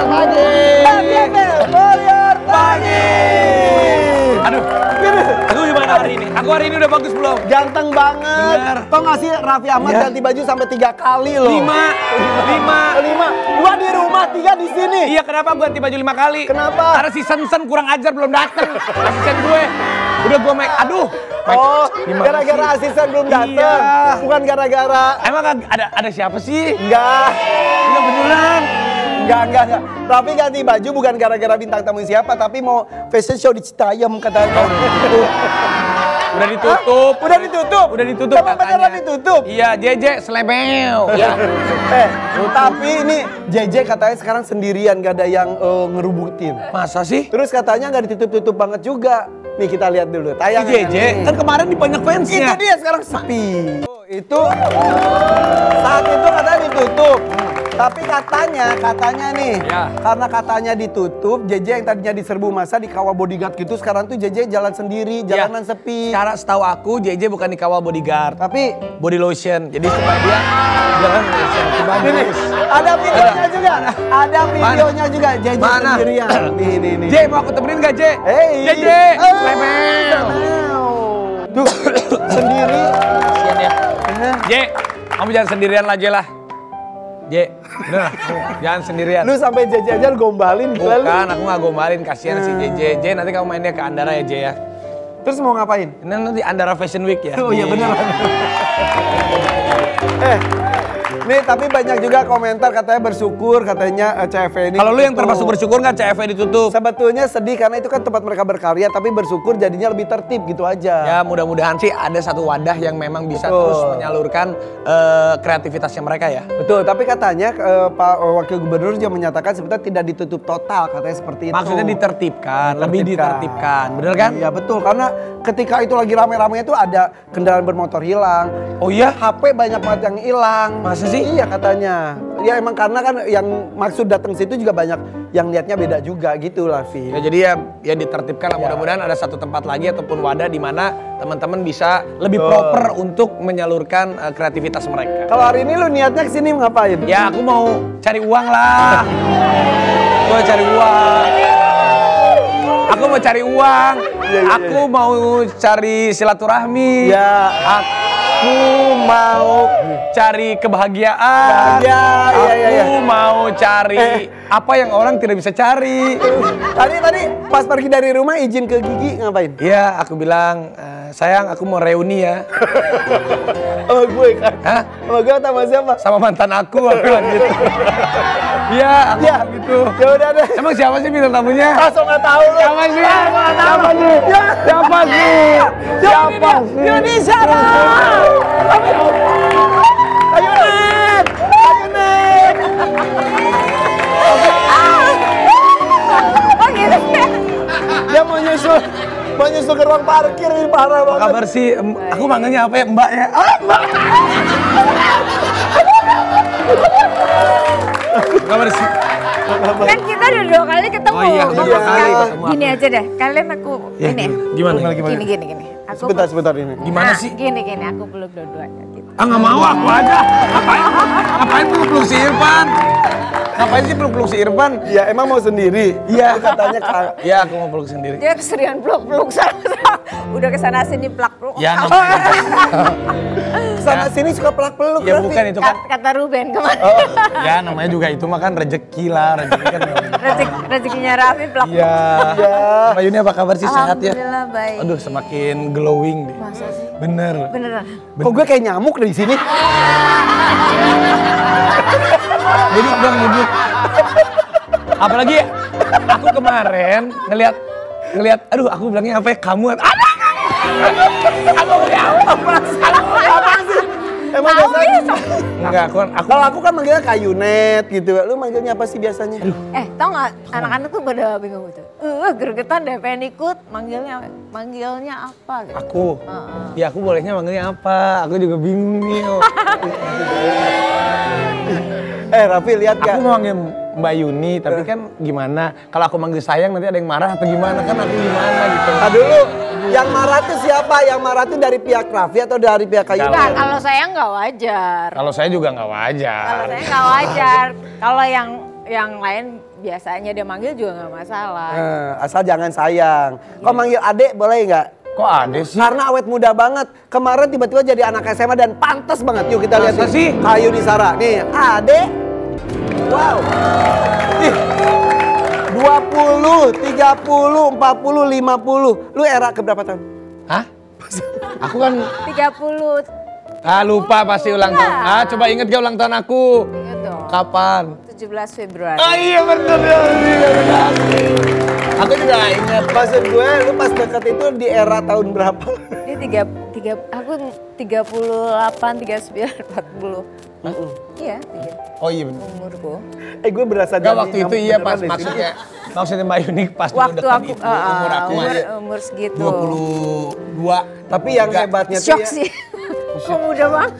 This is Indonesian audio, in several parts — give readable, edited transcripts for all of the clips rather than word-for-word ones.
For Your Pagi. Aduh gimana hari ini? Aku hari ini udah bagus belum? Ganteng banget. Bener. Tau gak sih Rafi Ahmad ganti baju sampai 3 kali loh. 5. 2 di rumah, 3 di sini. Iya, kenapa gue ganti baju 5 kali? Kenapa? Karena si Sensen kurang ajar belum dateng. Asisten gue. Udah gue make, aduh. Oh, gara-gara asisten belum datang, iya. Bukan gara-gara. Emang ada siapa sih? Enggak beneran. Enggak. Tapi ganti baju bukan gara-gara bintang tamu siapa, tapi mau fashion show di Citayam katanya. Udah ditutup. Emang beneran ditutup? Iya, JJ selebel. Ya. Tapi ini JJ katanya sekarang sendirian, gak ada yang ngerubutin. Masa sih? Terus katanya gak ditutup-tutup banget juga. Nih kita lihat dulu tayangan JJ, kan kemarin di banyak fansnya. Itu dia sekarang sepi. Itu saat itu katanya ditutup. Tapi katanya nih, karena katanya ditutup, JJ yang tadinya diserbu masa di kawal bodyguard gitu, sekarang tuh JJ jalan sendiri, jalanan sepi. Cara setahu aku, JJ bukan di kawal bodyguard, tapi body lotion. Jadi sebab dia jalan bagus. Ada videonya juga, JJ sendirian. Nih. J, mau aku temenin gak, J? Hey. JJ, lemel. Tuh, sendiri. Kasian ya. J, kamu jangan sendirian lagi lah. Jangan sendirian. Lu sampai JJ aja lu gombalin. Bukan, aku gak gombalin, kasihan si JJ. JJ nanti kamu mainnya ke Andara ya, J ya. Terus mau ngapain? Nanti Andara Fashion Week ya. Oh iya bener. Nih tapi banyak juga komentar katanya bersyukur, katanya CFE ini. Kalau lu yang termasuk bersyukur nggak CFE ditutup? Sebetulnya sedih karena itu kan tempat mereka berkarya, tapi bersyukur jadinya lebih tertib gitu aja. Ya mudah-mudahan sih ada satu wadah yang memang bisa terus menyalurkan kreativitasnya mereka ya. Betul, tapi katanya Pak Wakil Gubernur juga menyatakan sebetulnya tidak ditutup total, katanya seperti itu. Maksudnya ditertibkan, lebih ditertibkan, bener kan? Iya betul, karena ketika itu lagi rame-ramenya itu ada kendaraan bermotor hilang. Oh iya? HP banyak banget yang hilang. Masa sih? Iya katanya. Ya emang karena kan yang maksud datang situ juga banyak yang lihatnya beda juga gitu Lafi. Ya jadi ya ditertibkan lah, mudah-mudahan ada satu tempat lagi ataupun wadah di mana teman-teman bisa lebih proper untuk menyalurkan kreativitas mereka. Kalau hari ini lu niatnya kesini ngapain? Ya aku mau cari uang lah. Gue cari uang. Aku mau cari uang. Aku mau cari silaturahmi. Ya. Aku mau cari kebahagiaan, aku mau cari apa yang orang tidak bisa cari. Tadi pas pergi dari rumah izin ke Gigi ngapain? Iya, aku bilang, sayang aku mau reuni ya. Sama gue kan? Hah? Sama gue atau sama siapa? Sama mantan aku bilang gitu. Iya, aku gitu. Ya udah deh. Emang siapa sih bintang tamunya? Langsung gak tahu lu. Siapa sih? Siapa sih? Yuni Shara. Ayo net. Oh gitu ya? Dia mau nyusul ke ruang parkir ini parah banget. Kabar sih, aku manggilnya apa ya? Mbak ya? Mbak! Kabar sih. Kan kita udah 2 kali ketemu. Oh iya, 2 kali ketemu. Gini aja deh, kalian aku ini. Gimana? Aku sebentar ini. Gimana sih? Gini, aku peluk dua-duanya gitu. Ah nggak mau aku aja. Ngapain peluk si Irfan? Ngapain sih peluk si Irfan? Ya emang mau sendiri. Iya katanya. Iya aku mau peluk sendiri. Dia keserian peluk sana. Udah kesana sini pelak-peluk. Ya. Kesana sini suka pelak-peluk. Ya bukan itu kan. Kata Ruben kemarin. Ya namanya juga itu mah kan rezeki lah. Rezekinya Rafi pelak-peluk. Iya. Mbak Yuni apa kabar sih, sehat ya? Alhamdulillah baik. Aduh semakin glowing deh. Masa sih? Beneran. Kok gue kayak nyamuk dari sini? Duduk. Apalagi aku kemarin ngelihat, aduh aku bilangnya apa ya, kamu. Aku udah apa sih? Emang biasanya? Enggak, kalau aku kan manggilnya Kayunet gitu. Lu manggilnya apa sih biasanya? Tau gak anak-anak tuh pada bingung gitu. Gergetan deh pengen ikut, manggilnya apa gitu. Aku? Ya aku bolehnya manggilnya apa? Aku juga bingung nih. Rafi lihat gak? Aku mau manggil Mbak Yuni, tapi kan gimana? Kalau aku manggil sayang nanti ada yang marah atau gimana? Kan aku gimana gitu. Aduh lu, yang marah tuh siapa? Yang marah tuh dari pihak Rafi atau dari pihak Kayu? Enggak, kalau saya nggak wajar. Kalau saya juga nggak wajar. Kalau yang lain biasanya dia manggil juga nggak masalah. Asal jangan sayang. Kok manggil adek boleh nggak? Kok adek sih? Karena awet muda banget. Kemarin tiba-tiba jadi anak SMA dan pantas banget. Yuk kita lihat sih. Kak Yuni Shara. Nih, adek. Wow. Ih. 20, 30, 40, 50. Lu era keberapa tahun? Hah? Aku kan 30. Ah lupa pasti ulang tahun. Ah coba inget gak ulang tahun aku? Ingat dong. Kapan? 17 Februari. Oh iya bener dong. Aku juga gak inget. Maksud gue lu pas deket itu di era tahun berapa? Dia aku 38, 39, 40. Iya. Oh iya bener. Umurku. Gue berasa gak waktu itu iya pas maksudnya. Maksudnya Mbak Yuni pas waktu aku, itu, umur segitu. 22. Tapi yang hebatnya tuh ya. Shock sih. Kok muda banget.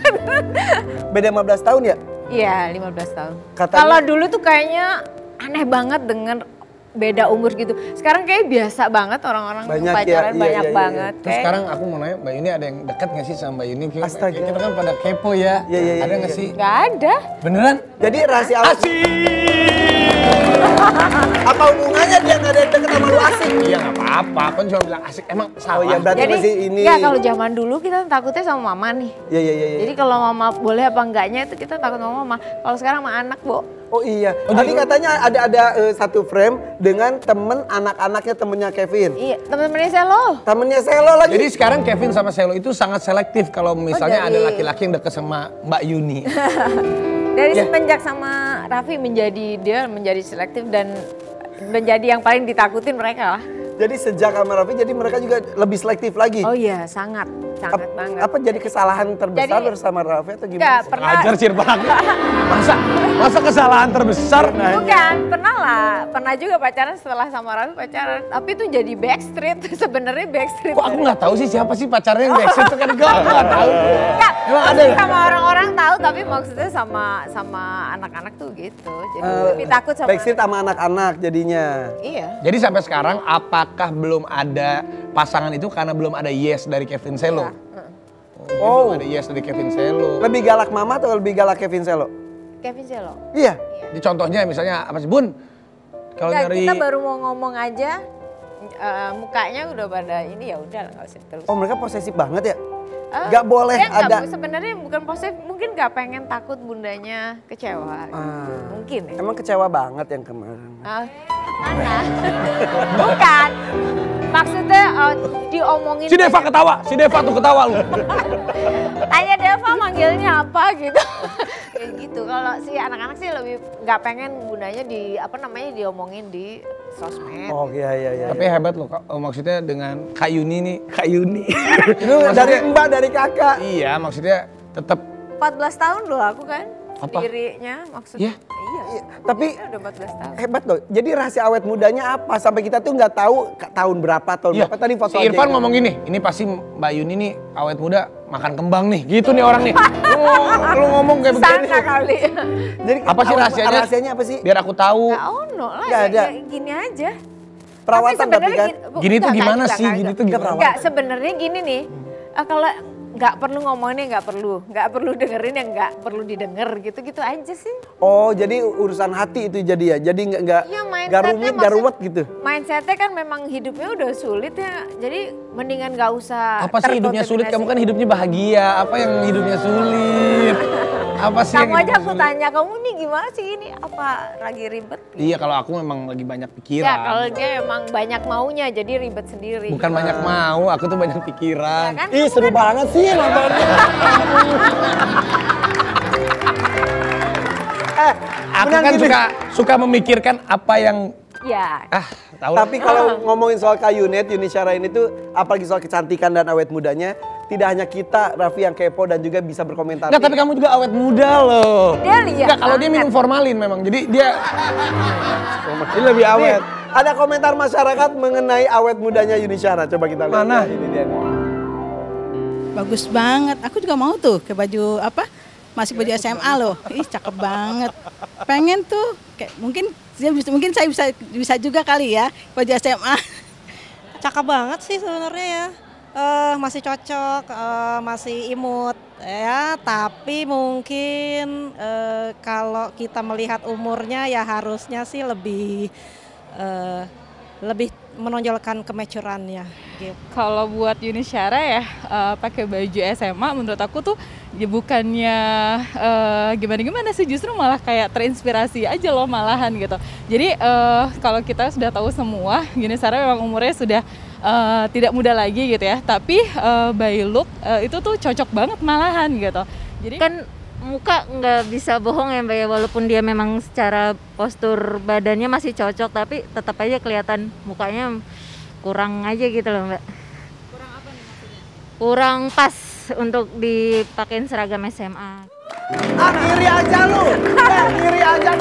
Beda 15 tahun ya? Iya 15 tahun. Kalau dulu tuh kayaknya aneh banget dengan beda umur gitu. Sekarang kayak biasa banget orang-orang pacaran banget. Terus kayak... sekarang aku mau nanya Mbak Yuni ada yang deket gak sih sama Mbak Yuni? Kita kan pada kepo ya. Ada gak sih? Gak ada. Beneran? Jadi rahasia awal. Apa hubungannya dia gak ada yang deket sama lu asik? Iya gak apa-apa, kan cuma bilang asik emang salah. Oh, ya, jadi ini. Enggak, kalau zaman dulu kita takutnya sama mama nih. Iya. Jadi kalau mama boleh apa enggaknya itu kita takut sama mama. Kalau sekarang sama anak, Bo. Oh iya, tadi katanya ada satu frame dengan temen anak-anaknya temennya Kevin. Iya, temen-temennya Celo. Temennya Celo lagi. Jadi sekarang Kevin sama Celo itu sangat selektif kalau misalnya ada laki-laki yang deket sama Mbak Yuni. Dari semenjak sama Rafi menjadi selektif dan menjadi yang paling ditakutin mereka lah. Jadi sejak sama Rafi jadi mereka juga lebih selektif lagi? Oh iya sangat banget. Apa jadi kesalahan terbesar bersama Rafi atau gimana? Enggak, pernah. Ajar sih banget. Masa kesalahan terbesar? Bukan, pernah lah. Pernah juga pacaran setelah sama Rafi pacaran. Tapi itu jadi backstreet, sebenarnya backstreet. Kok aku nggak tahu sih siapa sih pacarnya yang backstreet itu kan gue nggak tahu. Enggak, maksudnya sama orang-orang tahu tapi maksudnya sama anak-anak tuh gitu. Jadi lebih takut sama backstreet sama anak-anak jadinya. Iya. Jadi sampai sekarang apakah belum ada pasangan itu karena belum ada yes dari Kevin Celo? Oh, ada yes dari Kevin Celo. Lebih galak mama atau lebih galak Kevin Celo? Kevin Celo. Iya. Jadi contohnya misalnya apa sih Bun? Kalau dari kita baru mau ngomong aja mukanya udah pada ini ya udah nggak usah terus. Oh mereka posesif banget ya? Gak boleh ada. Sebenarnya bukan posesif, mungkin gak pengen takut bundanya kecewa. Mungkin. Ya? Emang kecewa banget yang kemarin. Mana? Bukan. Maksudnya diomongin. Si Deva ketawa, si Deva tuh ketawa lu. Tanya Deva manggilnya apa gitu. Kayak gitu. Kalau si anak-anak sih lebih gak pengen bundanya diomongin di sosmed. Oh iya. Tapi hebat loh Kak. Maksudnya dengan Kak Yuni nih, Kak Yuni. Dari Mbak, dari Kakak. Iya, maksudnya tetap 14 tahun loh aku kan. Dirinya maksudnya. Yeah. Iya, tapi udah 14 tahun. Hebat loh. Jadi rahasia awet mudanya apa? Sampai kita tuh nggak tahu tahun berapa, tahun berapa. Tadi foto si Irfan ngomong gini, ini pasti Mbak Yuni nih awet muda makan kembang nih. Gitu nih orang nih. Lu ngomong kayak begini. Sangka kali. Jadi apa sih rahasianya? Rahasianya apa sih? Biar aku tahu. Nggak ono lah, gini aja. Perawatan tapi kan. Gini tuh gimana sih? Gini tuh gimana? Enggak, sebenarnya gini nih. Kalau nggak perlu ngomongnya nggak perlu dengerin yang nggak perlu didengar gitu aja sih. Oh jadi urusan hati itu jadi ya, jadi nggak rumit nggak ruwet gitu. Mindsetnya kan memang hidupnya udah sulit ya, jadi mendingan nggak usah. Apa sih hidupnya sulit? Kamu kan hidupnya bahagia. Apa yang hidupnya sulit? Apa sih? Kamu aja aku tanya kamu nih gimana sih ini apa lagi ribet? Iya kalau aku memang lagi banyak pikiran. Ya kalau dia emang banyak maunya jadi ribet sendiri. Bukan banyak mau, aku tuh banyak pikiran. Ya kan? Ih seru banget sih nontonnya. Aku kan suka memikirkan apa yang. Ya. Tapi kalau ngomongin soal Kak Yuni Shara ini tuh apalagi soal kecantikan dan awet mudanya. Tidak hanya kita, Raffi yang kepo dan juga bisa berkomentar. Nggak, tapi kamu juga awet muda loh. Nggak, kalau dia minum formalin memang. Jadi dia lebih awet. Nih, ada komentar masyarakat mengenai awet mudanya Yuni Shara. Coba kita lihat. Mana? Ini dia. Bagus banget. Aku juga mau tuh ke baju apa? Masih baju SMA loh. Ih, cakep banget. Pengen tuh. Kayak, mungkin saya bisa juga kali ya baju SMA. Cakep banget sih sebenarnya ya. masih cocok, masih imut ya, tapi mungkin kalau kita melihat umurnya ya harusnya sih lebih menonjolkan kemajurannya. Gitu. Kalau buat Yuni Shara ya pakai baju SMA menurut aku tuh ya bukannya gimana-gimana sih, justru malah kayak terinspirasi aja loh malahan gitu. Jadi kalau kita sudah tahu semua Yuni Shara memang umurnya sudah tidak muda lagi gitu ya, tapi by look itu tuh cocok banget malahan gitu. Jadi kan muka nggak bisa bohong ya Mbak ya, walaupun dia memang secara postur badannya masih cocok, tapi tetap aja kelihatan mukanya kurang aja gitu loh Mbak. Kurang apa nih maksudnya? Kurang pas untuk dipakein seragam SMA. Ah, ngiri aja lu, ngiri aja.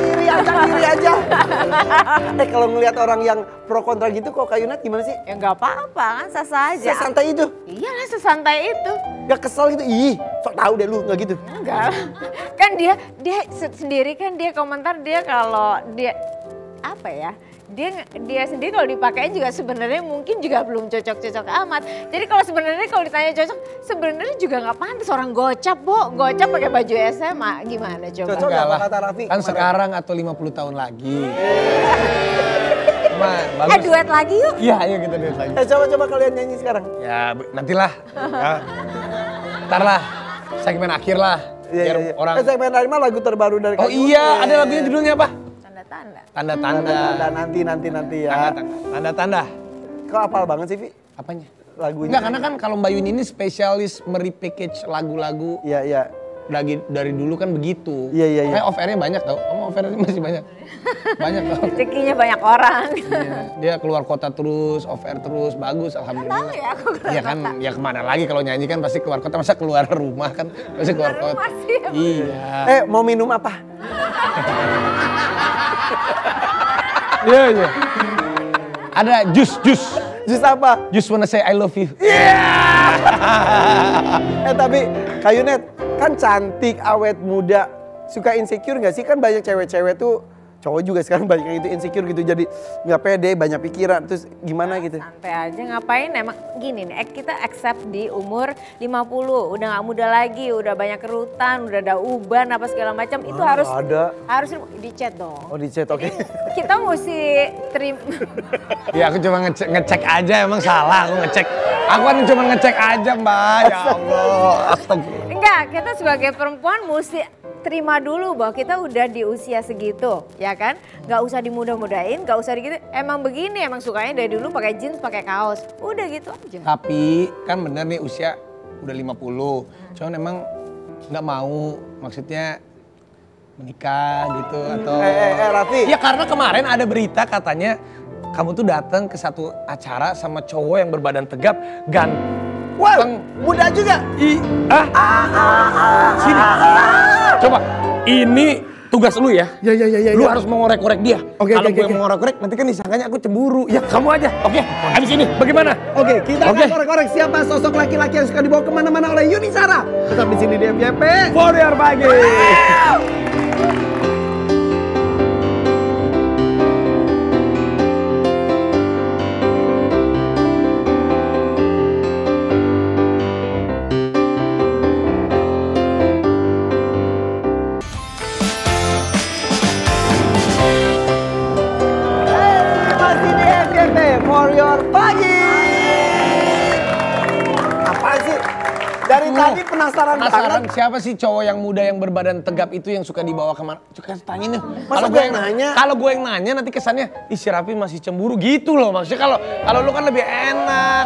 Kalau ngelihat orang yang pro kontra gitu kok Kak Yunat gimana sih? Ya nggak apa-apa kan, sah-sah aja. Sesantai itu? Iyalah sesantai itu. Gak kesel gitu, ih sok tahu deh lu, nggak gitu? Enggak, kan dia sendiri kan dia komentar dia kalau dia apa ya? Dia sendiri kalau dipakai juga sebenarnya mungkin juga belum cocok-cocok amat. Jadi kalau sebenarnya kalau ditanya cocok, sebenarnya juga nggak pantas orang gocap, Bo. Gocap pakai baju SMA gimana coba? Cocok enggak kata Rafi? Kan sekarang atau 50 tahun lagi. Ma, bagus. Duet lagi yuk. Iya, ayo kita duet lagi. Coba kalian nyanyi sekarang. Ya, nantilah. Ya. Ntar lah. Segmen akhir lah. Biar orang segmen akhir mah lagu terbaru dari Kak Yuni. Oh iya, ada lagunya judulnya apa? Tanda-tanda. Nanti ya. Tanda-tanda. Kok hafal banget sih, Vi? Apanya? Lagunya. Enggak, karena kan kalau Mbak Yuni ini spesialis merepackage lagu-lagu. Iya, iya. Dari dulu kan begitu. Iya, iya, iya. Kayak off-airnya banyak tau. Oh, off-airnya masih banyak. Banyak tau. Rezekinya banyak orang. Iya. Dia keluar kota terus, off-air terus. Bagus, alhamdulillah. Tahu ya aku keluar kota. Kan, ya kemana lagi kalau nyanyi kan pasti keluar kota. Masa keluar rumah kan? Pasti keluar kota. Masih, iya. Mau minum apa? Iya, iya. Ada jus. Jus apa? Jus wanna say I love you. Yeah! Tapi Kak Yunet kan cantik, awet muda. Suka insecure gak sih? Kan banyak cewek-cewek tuh, cowok juga sekarang banyak yang itu insecure gitu. Jadi gak pede, banyak pikiran. Terus gimana gitu? Santai aja, ngapain emang gini nih. Kita accept di umur 50. Udah gak muda lagi, udah banyak kerutan, udah ada uban apa segala macam. Itu harus dicet dong. Oh dicet, oke. Kita mesti terima. Ya aku cuma ngecek aja, emang salah aku ngecek. Aku kan cuma ngecek aja Mbak, ya Allah. Astagfirullah. Enggak, kita sebagai perempuan mesti terima dulu bahwa kita udah di usia segitu, ya kan? Gak usah dimudah-mudahin, gak usah gitu. Emang begini, emang sukanya dari dulu pakai jeans, pakai kaos. Udah gitu aja. Tapi kan bener nih usia udah 50. Cuman emang gak mau, maksudnya menikah gitu atau... Rafi. Ya karena kemarin ada berita katanya kamu tuh datang ke satu acara sama cowok yang berbadan tegap, ganteng. Wow, muda juga. Sini. Coba, ini tugas lu ya. Ya. Lu harus mengorek-korek dia. Kalau gue mengorek-korek, nanti kan disangkanya aku cemburu. Ya kamu aja. Oke, abis ini bagaimana? Oke, kita akan korek-korek siapa sosok laki-laki yang suka dibawa kemana-mana oleh Yuni Shara. Tetap di sini di FYP. For Your Pagi. Penasaran siapa sih cowok yang muda yang berbadan tegap itu yang suka dibawa kemana? Coba tanyain deh. Kalau gue yang nanya, nanti kesannya ih si Rafi masih cemburu gitu loh. Maksudnya kalau lu kan lebih enak.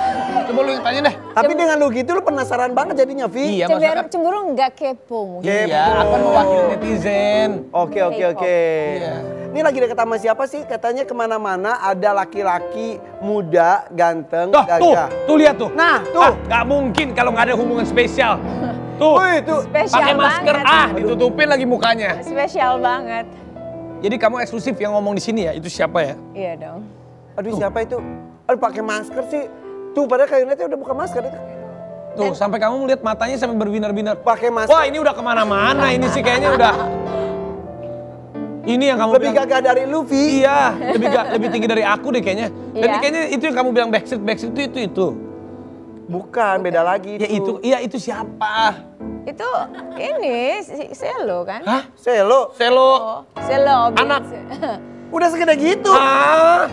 Coba lu yang tanya deh. Tapi dengan lu gitu lu penasaran banget jadinya, Vi. Iya, cemburu nggak kepo. Iya, akan mewakili netizen. Oke. Iya. Ini lagi deket sama siapa sih? Katanya kemana-mana ada laki-laki muda, ganteng, gagah. Tuh lihat tuh. Nah, tuh. Gak mungkin kalau nggak ada hubungan spesial. Tuh, pakai masker banget. Ditutupin lagi mukanya. Spesial banget. Jadi kamu eksklusif yang ngomong di sini ya? Itu siapa ya? Iya dong. Aduh tuh. Siapa itu? Aduh pakai masker sih. Tuh padahal Kak Yuni udah buka masker itu. Tuh sampai kamu melihat matanya sampai berbinar-binar. Pakai masker. Wah ini udah kemana-mana ini sih kayaknya udah. Ini yang kamu lebih bilang, gagah dari Luffy. Iya, lebih tinggi dari aku deh kayaknya. Iya. Dan kayaknya itu yang kamu bilang backstreet itu. Bukan, beda lagi itu. Ya itu, iya itu siapa? Itu ini Celo kan? Hah? Celo? Celo. Celo. Anak. Udah segede gitu. Ah.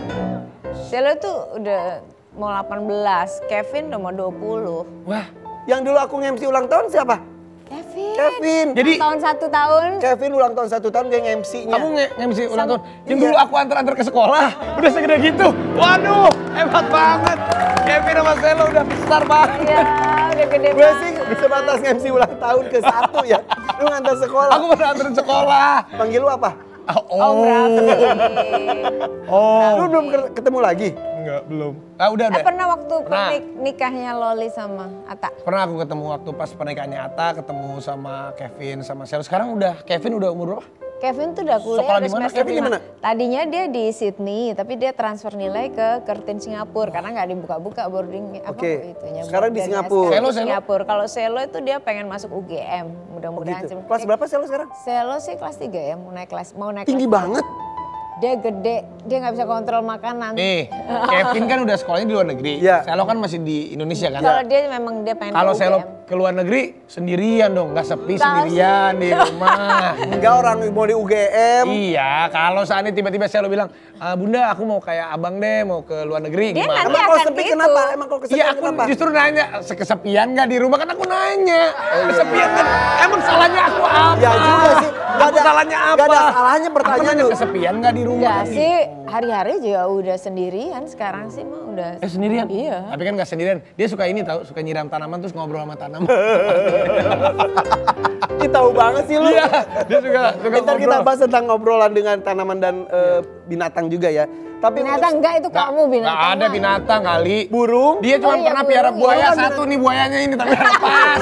Celo tuh udah mau 18, Kevin udah mau 20. Wah, yang dulu aku nge-MC ulang tahun siapa? Kevin. Kevin. Jadi tahun 1 tahun. Kevin ulang tahun 1 tahun dia nge-MC-nya. Kamu nge-MC ulang tahun. Yang dulu aku antar-antar ke sekolah, udah segede gitu. Waduh, hebat banget. Kevin sama Celo udah besar banget. Iya, udah gede banget. Gue sih sebatas nge-MC ulang tahun ke 1 ya. Lu ngantar sekolah. Aku pernah antarin sekolah. Panggil lu apa? Oh, Rafi. Oh. Lu belum ketemu lagi? Enggak, belum. Ah, udah deh. Pernah waktu nikahnya Loli sama Atta. Pernah aku ketemu waktu pas pernikahannya Atta, ketemu sama Kevin sama Celo. Sekarang udah Kevin udah umur berapa? Kevin tuh udah kuliah. Sekolah di mana? Kevin di mana? Tadinya dia di Sydney, tapi dia transfer nilai ke Curtin Singapura karena nggak dibuka-buka boarding apa itunya. Sekarang di Singapura. Singapura. Kalau Celo itu dia pengen masuk UGM, mudah-mudahan. Oh gitu. Kelas berapa Celo sekarang? Celo sih kelas 3 ya, mau naik kelas. Tinggi banget. Dia gede, dia nggak bisa kontrol makanan. Nih, Kevin kan udah sekolahnya di luar negeri. Yeah. Celo kan masih di Indonesia kan? Kalau dia memang dia pengen. Kalau Celo ke luar negeri sendirian dong, nggak sepi sendirian di rumah. Enggak, orang mau di UGM. Iya, kalau saatnya tiba-tiba Celo bilang, Bunda aku mau kayak abang deh, mau ke luar negeri. Dia gimana? Emang kalau sepi kenapa? Emang kalau kesepian kenapa? Iya, aku justru nanya, kesepian nggak di rumah? Kan aku nanya, kesepian kan? Emang salahnya aku apa? Ya juga sih. Gak ada salahnya pertanyaan lu. Kesepian gak di rumah? Enggak sih, hari-hari juga udah sendirian sekarang sih mah udah. Sendirian? Iya. Tapi kan gak sendirian, dia suka ini tau, suka nyiram tanaman terus ngobrol sama tanaman. Ini tahu banget sih lu. Iya, dia suka ngobrol. Ntar kita bahas tentang ngobrolan dengan tanaman dan binatang juga ya. Tapi binatang enggak, itu kamu binatang. Enggak ada binatang kali. Burung. Dia cuma pernah piara buaya satu nih, buayanya ini tapi lepas.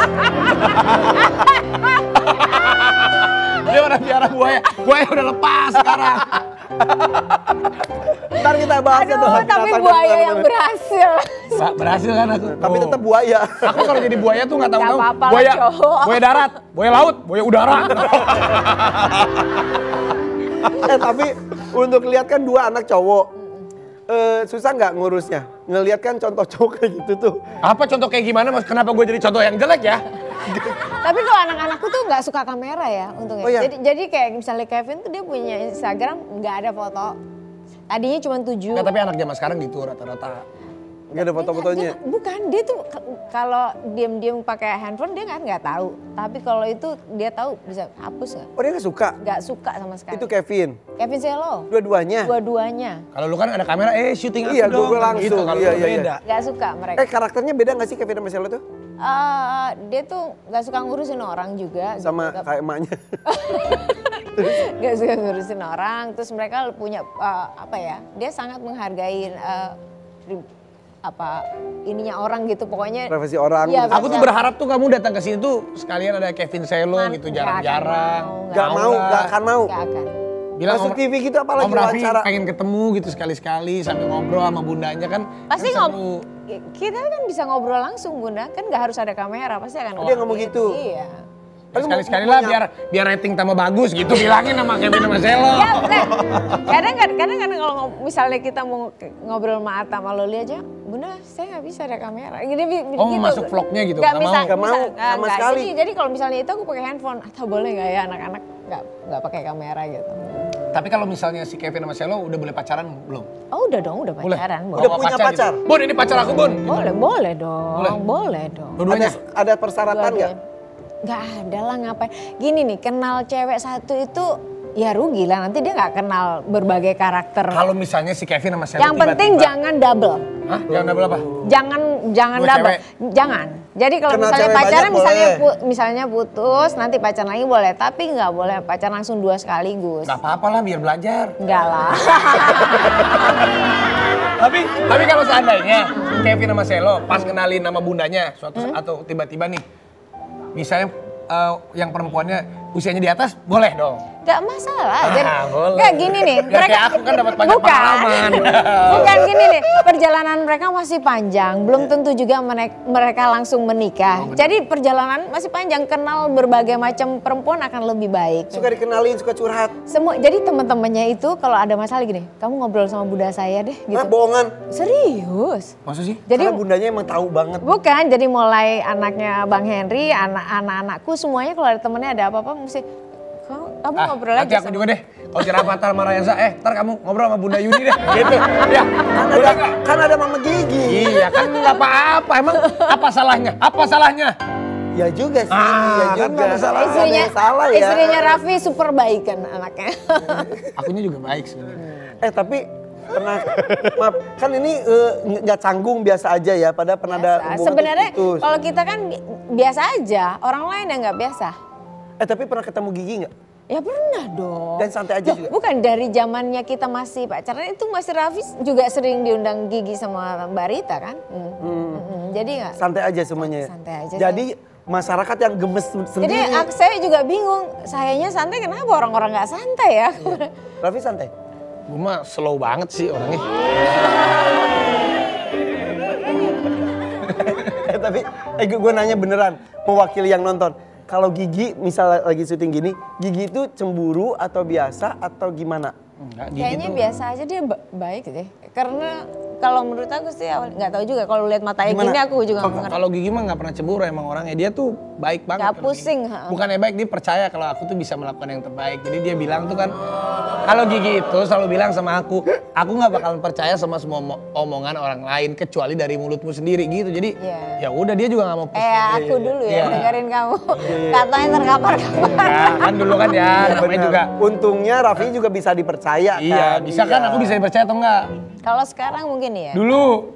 Dia udah piara buaya, buaya udah lepas sekarang. Ntar kita bahas itu. Tapi buaya yang berhasil. Berhasil kan aku. Tapi tetap buaya. Aku kalau jadi buaya tuh nggak tahu-tahu. Buaya darat, buaya laut, buaya udara. Tapi untuk lihat kan 2 anak cowok. Susah nggak ngurusnya? Ngelihat kan contoh cowok kayak gitu tuh. Apa contoh kayak gimana mas? Kenapa gue jadi contoh yang jelek ya? Tapi kalau anak-anakku tuh nggak suka kamera ya untungnya. Oh, iya. Jadi kayak misalnya Kevin tuh dia punya Instagram nggak ada foto. Tadinya cuma 7. Nah, tapi anak zaman sekarang gitu rata-rata. Nggak ada foto-fotonya? Bukan, dia tuh kalau diam-diam pakai handphone dia kan nggak tahu. Tapi kalau itu dia tahu bisa hapus nggak? Oh dia nggak suka? Nggak suka sama sekali. Itu Kevin? Kevin Celo. Dua-duanya? Dua-duanya. Kalau lu kan ada kamera, syuting aku dong. Gue langsung. Gitu, kalau iya. Beda. Nggak suka mereka. Karakternya beda nggak sih Kevin sama Celo tuh? Dia tuh nggak suka ngurusin orang juga. Sama gitu. Kayak emaknya. Nggak suka ngurusin orang. Terus mereka punya dia sangat menghargai ininya orang gitu pokoknya. Profesi orang. Ya, aku tuh berharap tuh kamu datang ke sini tuh sekalian ada Kevin Celo gitu jarang-jarang. Gak akan mau. Bilang masuk TV gitu apalagi wawancara. Om Rafi pengen ketemu gitu sekali-sekali sambil ngobrol sama bundanya kan. Pasti kan ngobrol. Kita kan bisa ngobrol langsung bunda kan gak harus ada kamera pasti akan. Dia ngomong gitu. Iya. Sekali-sekali lah biar rating tambah bagus gitu bilangin sama Kevin sama Celo. Ya, kadang-kadang kalau misalnya kita mau ngobrol sama Atta sama Loli aja, Bunda saya nggak bisa ada kamera. Gitu. Masuk vlognya gitu? Nggak mau sama sekali. Jadi kalau misalnya itu aku pakai handphone, Atta boleh nggak ya anak-anak nggak pakai kamera gitu. Tapi kalau misalnya si Kevin sama Celo udah boleh pacaran belum? Oh udah dong, udah pacaran. Udah punya pacar? Gitu. Bun ini pacar aku Bun. Boleh dong. Dua-duanya? Ada persyaratan nggak? Gak ada lah ngapain. Gini nih kenal cewek satu itu ya rugi lah nanti dia gak kenal berbagai karakter. Kalau misalnya si Kevin sama Celo yang penting jangan double. Hah? Jangan double apa? Jangan double. Cewek. Jangan. Jadi kalau misalnya pacaran misalnya putus nanti pacaran lagi boleh. tapi gak boleh pacaran langsung 2 sekaligus. Gak apa-apa lah biar belajar. Enggak lah. tapi kalau seandainya Kevin sama Celo pas kenalin nama bundanya suatu saat atau tiba-tiba nih. Misalnya yang perempuannya usianya di atas boleh dong. Gak masalah. Jadi, gak gini nih. Ya, mereka aku kan dapat banyak pengalaman. Bukan gini nih. Perjalanan mereka masih panjang. Belum tentu juga mereka langsung menikah. Jadi perjalanan masih panjang. Kenal berbagai macam perempuan akan lebih baik. Suka dikenalin, suka curhat. Semua. Jadi teman-temannya itu kalau ada masalah gini, kamu ngobrol sama bunda saya deh. Gitu. Nah, bohongan. Serius. Maksud sih? Jadi karena bundanya emang tahu banget. Bukan. Jadi mulai anaknya Bang Henry, anak-anakku semuanya kalau ada temennya ada apa-apa mesti. Kamu ngobrol aja. Nanti aku juga deh. Kalau cerah Patar sama Rayansa, ntar kamu ngobrol sama Bunda Yuni deh. Gitu. Ya, kan ada Mama Gigi. Iya, kan nggak apa-apa. Emang apa salahnya? Apa salahnya? Ya juga sih. Ya kan nggak ada salah. Istrinya Raffi super baik kan anaknya. Akunya juga baik sebenarnya. Tapi pernah, maaf, kan ini nggak canggung biasa aja ya. Padahal pernah ada hubungan putus. Sebenarnya kalau kita kan biasa aja. Orang lain yang nggak biasa. Tapi pernah ketemu Gigi nggak? Ya pernah dong. Dan santai aja juga? Bukan, dari zamannya kita masih pacaran itu Mas Raffi juga sering diundang Gigi sama Mbak Rita kan? Jadi nggak? Santai aja semuanya? Santai aja. Jadi masyarakat yang gemes sendiri. Jadi saya juga bingung, sayanya santai kenapa orang-orang nggak santai ya? Iya. Raffi santai? Gue mah slow banget sih orangnya. Tapi gue nanya beneran, mewakili yang nonton. Kalau Gigi misalnya lagi syuting gini, Gigi itu cemburu atau biasa atau gimana? Enggak, Gigi kayaknya tuh biasa aja, dia baik deh. Karena kalau menurut aku sih nggak tahu juga, kalau lihat matanya gini aku juga nggak ngerti. Kalau Gigi mah nggak pernah cemburu emang orangnya, dia tuh baik banget. Nggak pusing. Bukannya baik, dia percaya kalau aku tuh bisa melakukan yang terbaik. Jadi dia bilang tuh kan, kalau Gigi itu selalu bilang sama aku nggak bakalan percaya sama semua omongan orang lain kecuali dari mulutmu sendiri gitu. Jadi ya udah dia juga nggak mau pusing. Aku dulu ya dengerin kamu, katanya terkapar-kapar. Kan dulu kan ya, namanya juga. Untungnya Raffi juga bisa dipercaya kan. Iya, bisa kan aku bisa dipercaya atau enggak? Kalau sekarang mungkin ya? Dulu.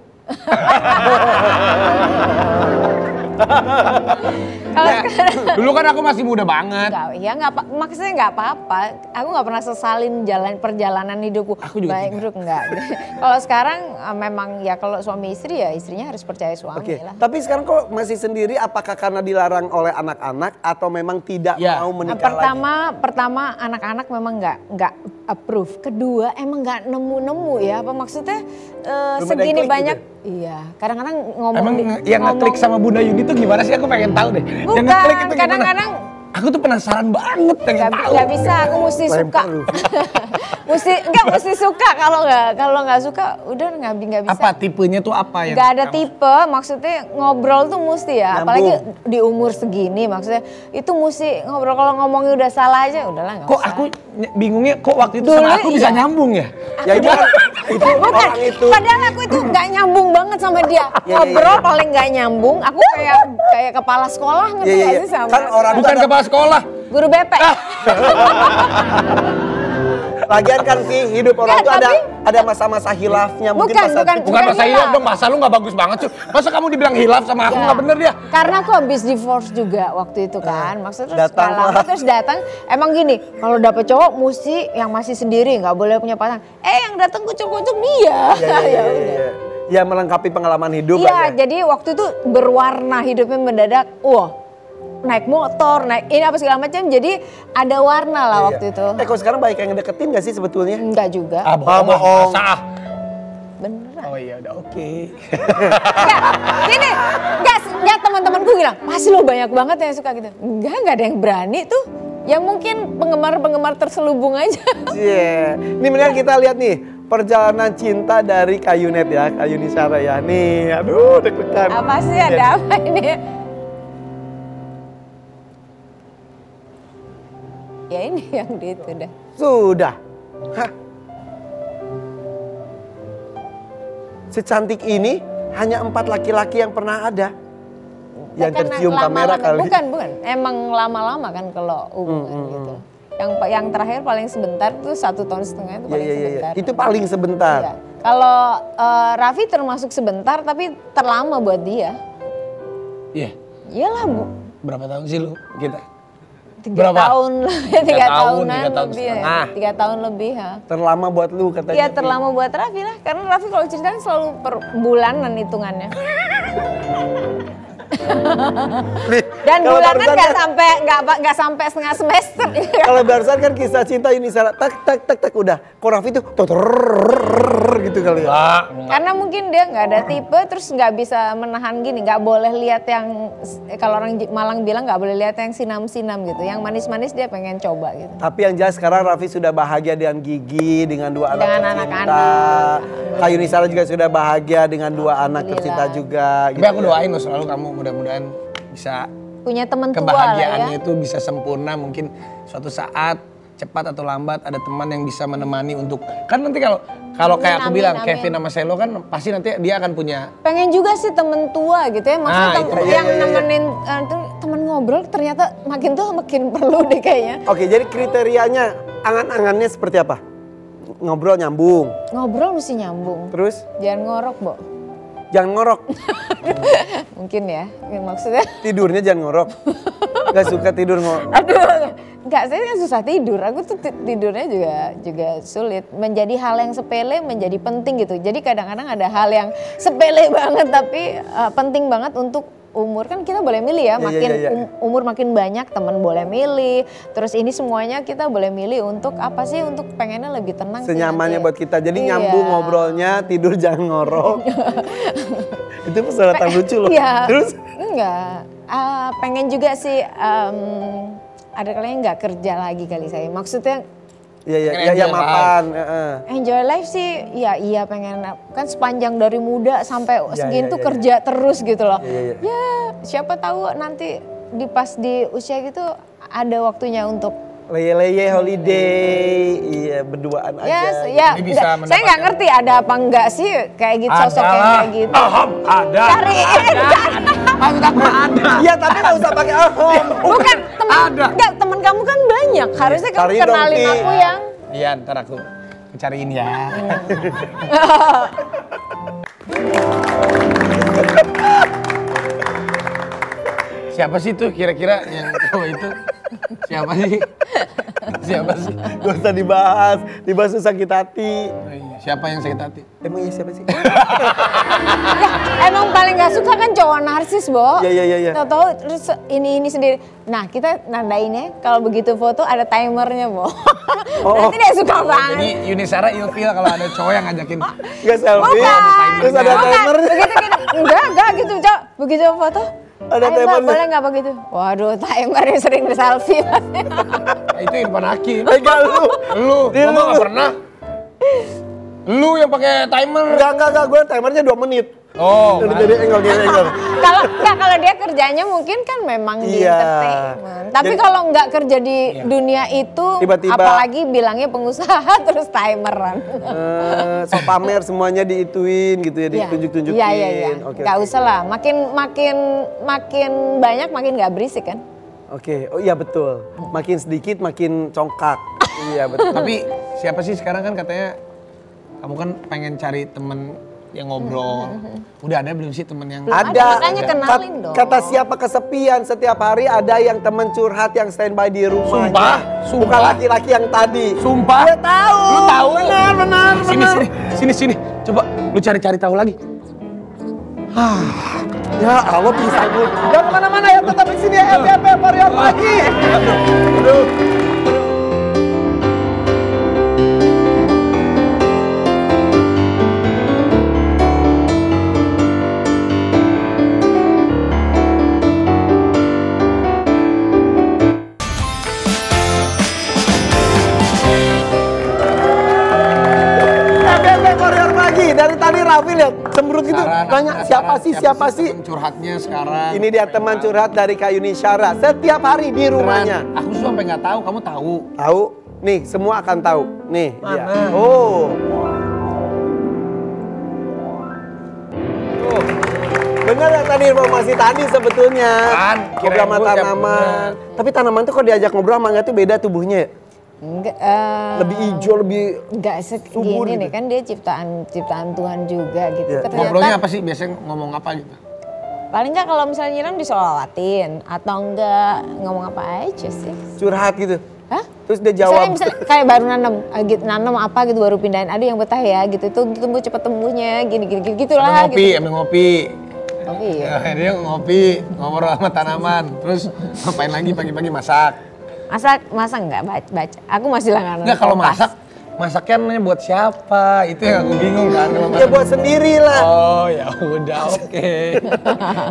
Dulu kan aku masih muda banget. Iya maksudnya nggak apa-apa. Aku nggak pernah sesalin perjalanan hidupku. Aku juga baik buruk nggak. Kalau sekarang memang ya kalau suami istri ya istrinya harus percaya suami lah. Tapi sekarang kok masih sendiri? Apakah karena dilarang oleh anak-anak atau memang tidak mau menikah lagi? Pertama anak-anak memang nggak approve. Kedua emang nggak nemu-nemu ya. Apa maksudnya segini banyak? Iya, kadang-kadang ngomong. Emang yang ngeklik sama Bunda Yuni tuh gimana sih? Aku pengen tahu deh. Bukan, kadang-kadang aku tuh penasaran banget, pengen tahu. Gak bisa, aku mesti suka. Mesti suka, kalau nggak suka udah nggak bisa. Apa tipenya tuh apa ya? Gak ada tipe, maksudnya ngobrol tuh mesti ya. Apalagi di umur segini maksudnya itu mesti ngobrol. Kalau ngomongnya udah salah aja, udahlah nggak usah. Kok aku bingungnya kok waktu itu sama aku bisa nyambung ya? Ya bukan, padahal aku itu nggak nyambung banget sama dia. Ngobrol paling nggak nyambung, aku kayak kepala sekolah ngerti gak sih sama? Kan orang bukan kepala sekolah, guru BP. Lagian kan sih hidup orang tuh ada masa-masa hilafnya. Bukan masa hilaf dong, masa lu gak bagus banget cuy. Masa kamu dibilang hilaf sama aku gak bener dia? Karena aku habis divorce juga waktu itu kan. Maksudnya terus datang, emang gini, kalau dapet cowok mesti yang masih sendiri, gak boleh punya pasangan. Yang datang kucuk-kucuk dia. Ya melengkapi pengalaman hidup. Iya, jadi waktu itu berwarna hidupnya mendadak. Naik motor, naik ini apa segala macam, jadi ada warna lah waktu itu. Kalau sekarang banyak yang deketin gak sih sebetulnya? Enggak juga. Bohong. Beneran. Oh iya udah oke. Gini, enggak teman-temanku bilang, pasti lo banyak banget yang suka gitu. Enggak ada yang berani tuh. Ya mungkin penggemar-penggemar terselubung aja. Iya. Ini mendingan kita lihat nih. Perjalanan cinta dari Kak Yunet ya, Kak Yuni Shara ya. Nih, aduh deg-degan. Apa sih ada apa ini? Ya ini yang di itu dah. Sudah. Secantik ini hanya 4 laki-laki yang pernah ada. Yang tercium kamera kali. Bukan. Emang lama-lama kan kalau hubungan gitu. Yang terakhir paling sebentar tuh 1,5 tahun itu paling sebentar. Itu paling sebentar. Iya. Kalau Raffi termasuk sebentar tapi terlama buat dia. Iya. Iyalah Bu. Berapa tahun sih lu kita? 3 tahun lebih ya. Terlama buat lu katanya. Iya terlama buat Raffi lah, karena Raffi kalau cerita selalu per bulanan hitungannya. Nih, dan bulanan nggak sampai setengah semester. Kalau barusan kan kisah cinta Yuni Shara tak udah. Rafi itu gitu kali ya. Karena mungkin dia nggak ada tipe, terus nggak bisa menahan gini, nggak boleh lihat yang kalau orang Malang bilang nggak boleh lihat yang sinam-sinam gitu, yang manis-manis dia pengen coba gitu. Tapi yang jelas sekarang Rafi sudah bahagia dengan Gigi, dengan dua anak tercinta. Kak Yuni Shara juga sudah bahagia dengan dua anak tercinta juga. Tapi gitu, aku doain loh selalu kamu mudah-mudahan bisa punya teman tua kebahagiaannya ya, itu bisa sempurna mungkin suatu saat. Cepat atau lambat ada teman yang bisa menemani untuk, kan nanti kalau kayak aku bilang amin. Kevin sama Celo kan pasti nanti dia akan punya. Pengen juga sih temen tua gitu ya, maksudnya yang nemenin temen ngobrol ternyata makin tua makin perlu deh kayaknya. Oke, jadi kriterianya angan-angannya seperti apa? Ngobrol nyambung. Ngobrol mesti nyambung. Terus? Jangan ngorok, Bo. Jangan ngorok. Mungkin ya, maksudnya. Tidurnya jangan ngorok. Gak suka tidur ngorok. Aduh, enggak, saya kan susah tidur. Aku tuh tidurnya juga sulit. Menjadi hal yang sepele menjadi penting gitu. Jadi kadang-kadang ada hal yang sepele banget tapi penting banget untuk umur. Kan kita boleh milih ya, umur makin banyak teman boleh milih. Terus ini semuanya kita boleh milih untuk apa sih, untuk pengennya lebih tenang. Senyamannya buat kita, jadi nyambung ngobrolnya, tidur jangan ngorok. Itu persyaratan lucu loh. Iya. Terus? Enggak, pengen juga sih ada kalian nggak kerja lagi kali saya. Maksudnya ya mapan. Enjoy life sih, ya iya pengen. Kan sepanjang dari muda sampai segini tuh kerja terus gitu loh. Ya siapa tahu nanti di pas di usia gitu ada waktunya untuk leye-leye holiday, iya berduaan aja. Ya, saya nggak ngerti ada apa enggak sih kayak gitu, sosok yang kayak gitu. Ada. Cariin kan. Ada. Iya tapi nggak usah pakai ahom. Bukan teman kamu kan banyak, harusnya kamu kenalin aku yang. Iya ntar aku cariin ya. Siapa sih tuh kira-kira yang tahu itu? Siapa sih? Siapa sih? Gak usah dibahas, dibahas sakit hati. Siapa yang sakit hati? Emang iya siapa sih? Emang paling gak suka kan cowok narsis, Bo. Iya. Tahu terus ini sendiri. Nah kita nandainnya kalau begitu foto ada timernya, Bo. Nanti dia suka banget. Jadi Yuni Shara ilfeel kalau ada cowok yang ngajakin. Gak selfie, terus ada timernya. Enggak gitu, Cok. Begitu foto. Ada timer boleh nggak begitu? Waduh, timernya sering di selfie. Itu Irfan Hakim. Enggak lu, ngomong nggak pernah. Lu yang pakai timer. Enggak, gue timernya 2 menit. Oh. Jadi enggak. Kalau dia kerjanya mungkin kan memang di entertainment. Tapi kalau nggak kerja di dunia itu, apalagi bilangnya pengusaha terus timeran. So pamer semuanya diituin gitu ya, ditunjuk-tunjukin. Iya. Nggak usah lah. Makin banyak makin nggak berisik kan? Oke, oh iya betul. Makin sedikit makin congkak. Iya betul. Tapi siapa sih sekarang kan katanya kamu kan pengen cari temen yang ngobrol. Udah ada belum sih temen yang ada? Makanya kenalin dong. Kata siapa kesepian setiap hari ada yang temen curhat yang standby di rumah. Sumpah. Bukan laki-laki yang tadi. Sumpah. Gue tahu. Lu tahu? Benar. Sini. Coba lu cari-cari tahu lagi. Ya Allah bisa gue. Jangan kemana-mana ya, tetap di sini ya. FYP For Your Pagi. Aduh. Rafi lihat cemberut gitu, tanya siapa sih curhatnya sekarang. Ini dia teman curhat dari Kak Yuni Shara setiap hari di rumahnya. Aku sampai nggak tahu, kamu tahu? Tahu, nih semua akan tahu, nih dia. Oh. Bener ya tadi informasi tadi sebetulnya. Kan, ngobrol sama tanaman. Tapi tanaman tuh kalau diajak ngobrol sama nggak tuh beda tubuhnya. Enggak, lebih hijau, lebih enggak subur gini gitu. Nih kan dia ciptaan Tuhan juga gitu. Yeah. Ternyata, ngobrolnya apa sih? Biasanya ngomong apa gitu? Paling enggak kalau misalnya nyiram disolawatin atau enggak ngomong apa aja sih? Curhat gitu? Hah? Terus dia jawab. Misalnya kayak baru nanam apa gitu baru pindahin. Aduh yang betah ya gitu, itu tumbuh cepat tumbuhnya gitulah. Ngopi, gitu. Ngopi. Ngopi ya? Dia ngopi, ngobrol sama tanaman. Terus ngapain lagi pagi-pagi? Masak. Masak nggak? Baca. Aku masih langganan. Nggak, kalau masak, masaknya namanya buat siapa? Itu yang aku bingung kan. Ya buat sendiri lah. Oh ya udah, oke.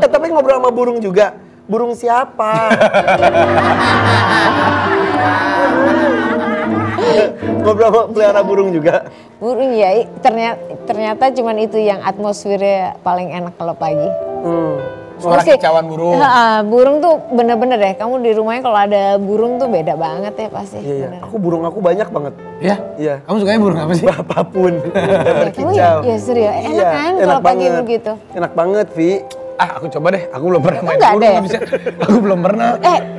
Tapi ngobrol sama burung juga. Burung siapa? Ngobrol pelihara burung juga? Burung ya, ternyata cuman itu yang atmosfernya paling enak kalau pagi. Suara kicauan burung. Burung tuh bener-bener deh, kamu di rumahnya kalau ada burung tuh beda banget ya pasti. Iya. Aku burung aku banyak banget. Iya? Iya. Kamu sukanya burung apa sih? Apapun yang berkicau. Iya serius, enak kan kalau pagi begitu? Enak banget, Vi. Ah aku coba deh, aku belum pernah main burung, gak bisa. Aku belum pernah.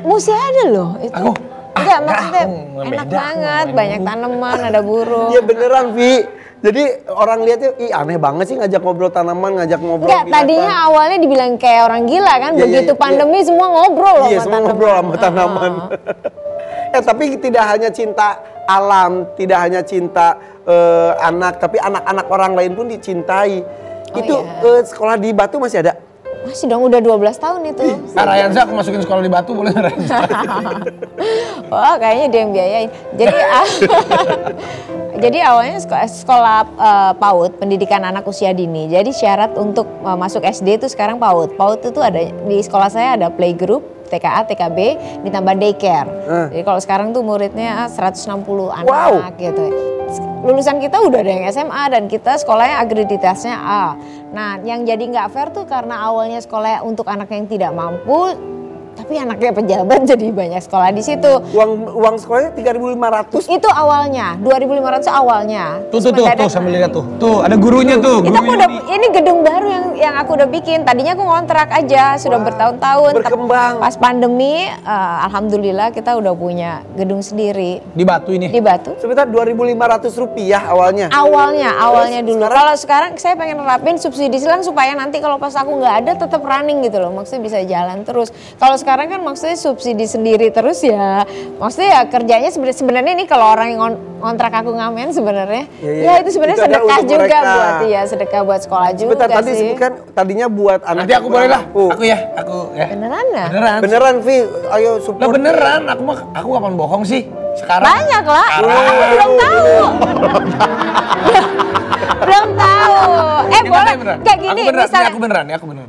Mesti ada loh itu. Aku? Enggak, maksudnya enak banget, banyak tanaman, ada burung. Iya beneran, Vi. Jadi orang lihatnya, ih aneh banget sih ngajak ngobrol tanaman, ngajak ngobrol binatang. Tadinya awalnya dibilang kayak orang gila kan, begitu pandemi semua ngobrol loh sama tanaman. Iya, semua ngobrol sama tanaman. Tapi tidak hanya cinta alam, tidak hanya cinta anak, tapi anak-anak orang lain pun dicintai. Itu sekolah di Batu masih ada? Masih dong, udah 12 tahun itu. Rayansa aku masukin sekolah di Batu boleh Rayansa? Wah kayaknya dia yang biayain. Jadi, jadi awalnya sekolah PAUD, pendidikan anak usia dini. Jadi syarat untuk masuk SD itu sekarang PAUD. PAUD itu ada di sekolah saya, ada playgroup, TKA, TKB, ditambah daycare. Jadi kalau sekarang tuh muridnya 160 anak gitu. Lulusan kita udah ada yang SMA dan kita sekolahnya akreditasnya A. Nah yang jadi nggak fair tuh karena awalnya sekolahnya untuk anak yang tidak mampu, tapi anaknya pejabat jadi banyak sekolah di situ. Uang sekolahnya 3.500. Itu awalnya, 2.500 awalnya. Tuh sambil lihat tuh. Tuh ada gurunya tuh. Itu aku udah, ini gedung baru yang aku udah bikin. Tadinya aku ngontrak aja sudah bertahun-tahun. Berkembang. Pas pandemi, alhamdulillah kita udah punya gedung sendiri. Di Batu ini. Di Batu. Sebentar Rp2.500 awalnya. Awalnya dulu. Kalau sekarang saya pengen nerapin subsidi silang supaya nanti kalau pas aku nggak ada tetap running gitu loh. Maksudnya bisa jalan terus. Kalau sekarang kan maksudnya subsidi sendiri terus ya, maksudnya ya kerjanya sebenarnya ini kalau orang yang ngontrak aku ngamen sebenarnya, ya itu sebenarnya sedekah juga mereka. Sedekah buat sekolah juga. Sebentar, tadi sebutkan tadinya buat anak. Nanti aku boleh lah, aku ya. Beneran ya? Beneran Vi, ayo support. Lah beneran, aku kapan bohong sih sekarang? Banyak lah, aku belum tahu. Belum tahu. Boleh kayak gini, aku beneran.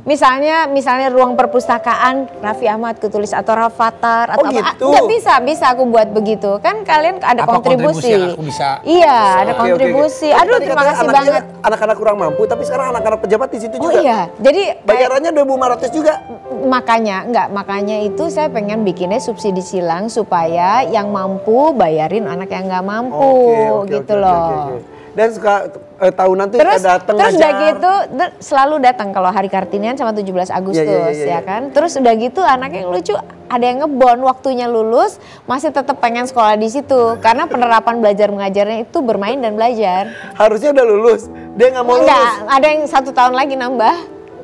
Misalnya ruang perpustakaan Rafi Ahmad kutulis atau Rafathar atau gitu. Enggak bisa aku buat begitu. Kan kalian ada kontribusi. Aku bisa. Iya, ada kontribusi. Okay. Aduh, terima kasih banget. Anak-anak kurang mampu tapi sekarang anak-anak pejabat di situ juga. Oh iya. Jadi bayarannya 2.500 juga. Makanya itu saya pengen bikinnya subsidi silang supaya yang mampu bayarin anak yang nggak mampu gitu loh. Dan suka tahunan tuh datang aja. Terus udah gitu selalu datang kalau hari Kartinian sama 17 Agustus ya kan. Terus udah gitu anaknya yang lucu, ada yang ngebon waktunya lulus masih tetap pengen sekolah di situ karena penerapan belajar mengajarnya itu bermain dan belajar. Harusnya udah lulus, dia nggak mau lulus. Ada yang 1 tahun lagi nambah.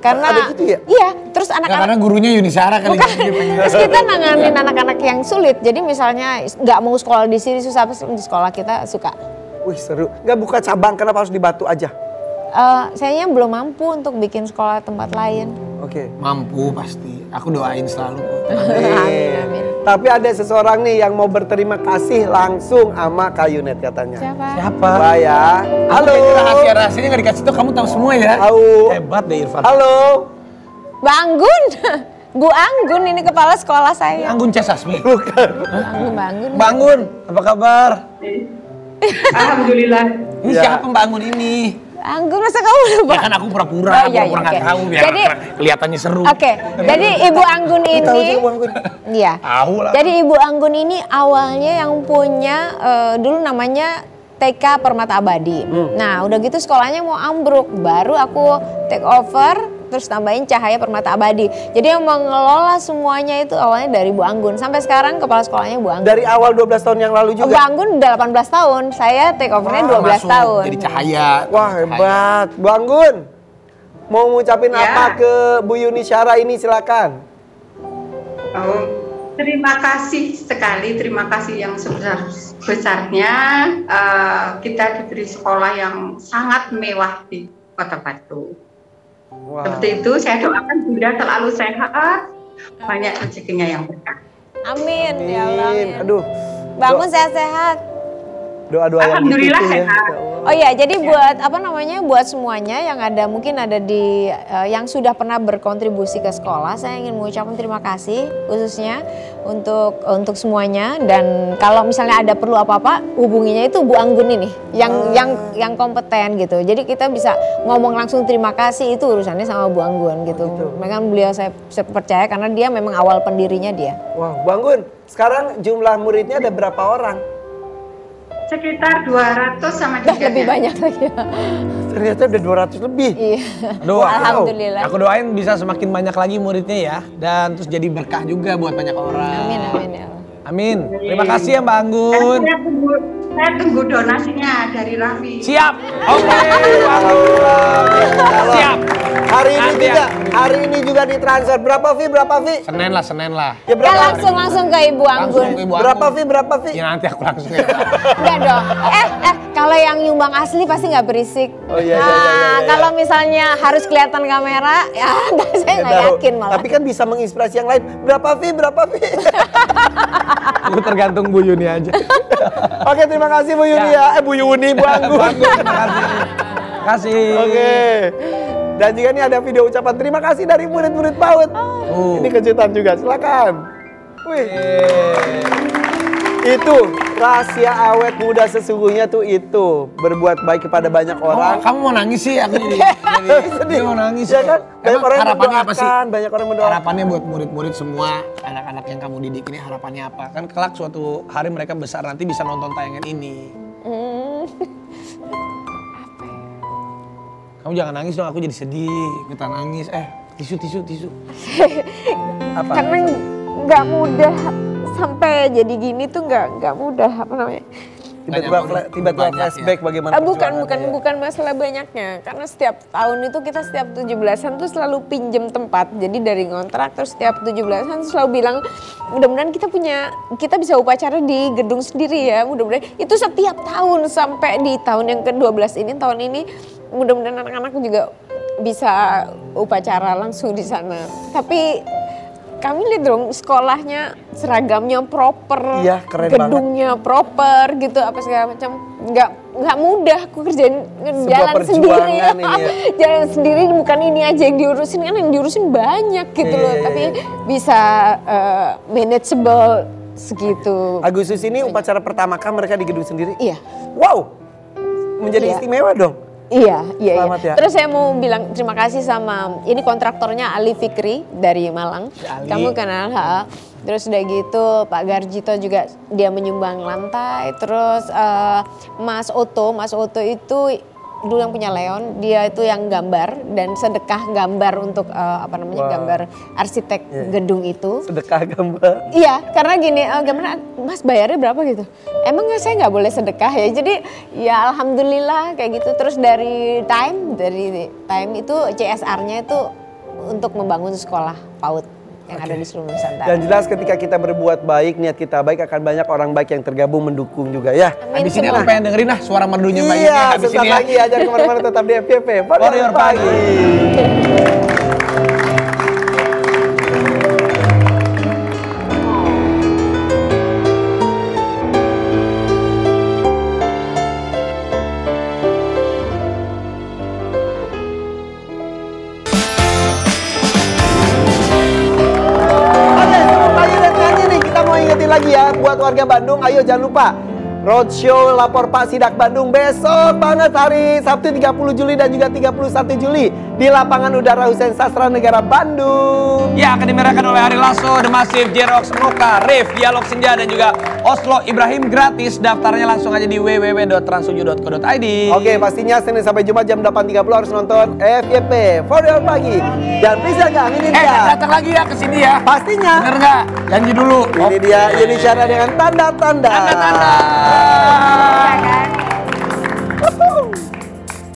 Karena ada gitu ya? Iya, terus anak-anak karena gurunya Yuni Shara kali. Terus kita nanganin anak-anak yang sulit. Jadi misalnya nggak mau sekolah di sini susah, pas di sekolah kita suka. Wih seru, nggak buka cabang, kenapa harus di Batu aja? Sayangnya belum mampu untuk bikin sekolah tempat lain. Oke. Mampu pasti, aku doain selalu. Amin. Tapi ada seseorang nih yang mau berterima kasih langsung sama Kak Yunet katanya. Siapa? Coba ya. Halo. Rahasia-rahasianya nggak dikasih tuh, kamu tahu semua ya? Tahu. Hebat deh Irfan. Halo. Mbak Anggun. Bu Anggun ini kepala sekolah saya. Anggun Cesasmi. Bukan. Mbak Anggun, apa kabar? Alhamdulillah. Ini siapa pembangun ini? Anggun, masa kamu lupa? Ya kan aku pura-pura nggak tahu biar kelihatannya seru. Oke, jadi Ibu Anggun ini, iya. Jadi Ibu Anggun ini awalnya yang punya dulu namanya TK Permata Abadi. Nah, udah gitu sekolahnya mau ambruk, baru aku take over. Terus tambahin Cahaya Permata Abadi. Jadi yang mengelola semuanya itu awalnya dari Bu Anggun. Sampai sekarang kepala sekolahnya Bu Anggun. Dari awal 12 tahun yang lalu juga? Bu Anggun udah 18 tahun. Saya take overnya 12 tahun. Jadi Cahaya. Wah hebat. Bu Anggun, mau ngucapin apa ke Bu Yuni Shara ini, silakan. Terima kasih sekali, terima kasih yang sebesar-besarnya. Kita diberi sekolah yang sangat mewah di Kota Batu. Wow. Seperti itu, saya doakan Bunda selalu sehat, banyak rezekinya yang berkah. Amin. Amin. Ya Allah. Amin. Aduh. Bangun sehat-sehat. Doa-doa yang alhamdulillah sehat. Ya. Oh iya, jadi buat apa namanya, buat semuanya yang ada mungkin ada di yang sudah pernah berkontribusi ke sekolah, saya ingin mengucapkan terima kasih khususnya untuk semuanya. Dan kalau misalnya ada perlu apa-apa, hubunginya itu Bu Anggun ini yang kompeten gitu. Jadi kita bisa ngomong langsung terima kasih, itu urusannya sama Bu Anggun gitu. Memang beliau saya percaya karena dia memang awal pendirinya dia. Wah, Bu Anggun, sekarang jumlah muridnya ada berapa orang? Sekitar 200 sama 300. Lebih banyak lagi ya. Ternyata udah 200 lebih. Iya. Aduh, alhamdulillah. Aku doain bisa semakin banyak lagi muridnya ya. Dan terus jadi berkah juga buat banyak orang. Amin, amin ya Allah. Amin. Terima kasih ya Mbak Anggun. Saya tunggu donasinya dari Rafi. Siap. Oke. Siap. Hari ini juga ditransfer. Berapa Vi? Senin lah. Ya, langsung ke Ibu Anggun. Berapa Vi? Ya nanti aku langsung. Enggak dong. Kalau yang nyumbang asli pasti nggak berisik. Oh iya. Kalau misalnya harus kelihatan kamera, ya saya nggak yakin malah. Tapi kan bisa menginspirasi yang lain. Berapa Vi? Aku tergantung Bu Yuni aja. Oke, terima kasih Bu Yuni ya. Bu Anggun. Terima kasih. Oke. Dan juga ini ada video ucapan terima kasih dari murid-murid PAUD. Ini kejutan juga, silakan. Wih. Itu rahasia awet muda sesungguhnya tuh itu. Berbuat baik kepada banyak orang. Kamu mau nangis sih? Aku sedih. Mau nangis ya kan? Banyak orang mendoakan, apa sih? Banyak orang mendoakan. Harapannya buat murid-murid semua, anak-anak yang kamu didik ini harapannya apa? Kan kelak suatu hari mereka besar nanti bisa nonton tayangan ini. Kamu jangan nangis dong, aku jadi sedih, kita nangis. Tisu. Apa? Karena nggak mudah sampai jadi gini tuh nggak mudah, apa namanya? Tiba-tiba flashback bagaimana? Bukan masalah banyaknya, karena setiap tahun itu kita setiap 17-an tuh selalu pinjem tempat. Jadi dari ngontrak terus setiap 17-an selalu bilang, mudah-mudahan kita bisa upacara di gedung sendiri ya, mudah-mudahan. Itu setiap tahun sampai di tahun yang ke-12 ini, tahun ini. Mudah-mudahan anak-anak juga bisa upacara langsung di sana. Tapi kami lihat dong sekolahnya, seragamnya proper, iya, keren gedungnya banget. Proper gitu apa segala macam. Nggak mudah aku kerjain jalan sendiri. Ya. Jalan sendiri bukan ini aja yang diurusin, kan yang diurusin banyak gitu loh. Tapi bisa manageable segitu. Agustus ini upacara pertamakah mereka di gedung sendiri? Iya. Wow, menjadi istimewa dong. Iya. Terus saya mau bilang terima kasih sama ini kontraktornya Ali Fikri dari Malang. Kamu kenal Terus udah gitu Pak Garjito juga dia menyumbang lantai. Terus Mas Otto itu dulu yang punya Leon, dia itu yang gambar dan sedekah gambar untuk gambar arsitek gedung itu. Sedekah gambar. Iya, karena gini, gimana Mas bayarnya berapa gitu? Emang saya nggak boleh sedekah ya. Jadi ya alhamdulillah kayak gitu. Terus dari time itu CSR-nya itu untuk membangun sekolah PAUD yang ada di seluruh Nusantara. Dan jelas ketika kita berbuat baik, niat kita baik, akan banyak orang baik yang tergabung mendukung juga ya. Habis ini aku pengen dengerin suara merdunya Mbak Yuni. Iya, sesaat lagi aja kemana-mana, tetap di FYP. For Your Pagi. Warga Bandung, ayo jangan lupa roadshow Lapor Pak Sidak Bandung besok banget hari Sabtu 30 Juli dan juga 31 Juli di Lapangan Udara Hussein Sastra Negara Bandung. Ya, akan dimeriahkan oleh Ari Lasso, The Massive, Jerox Meluka, Riff Dialog Senja dan juga Oslo Ibrahim gratis. Daftarnya langsung aja di www.transuju.co.id. Oke, pastinya Senin sampai Jumat jam 8.30 harus nonton FYP For Your Pagi. Dan please jangan ini dia. Datang lagi ya ke sini ya. Pastinya. Bener nggak? Janji dulu. Ini dia Yuni Shara dengan tanda-tanda.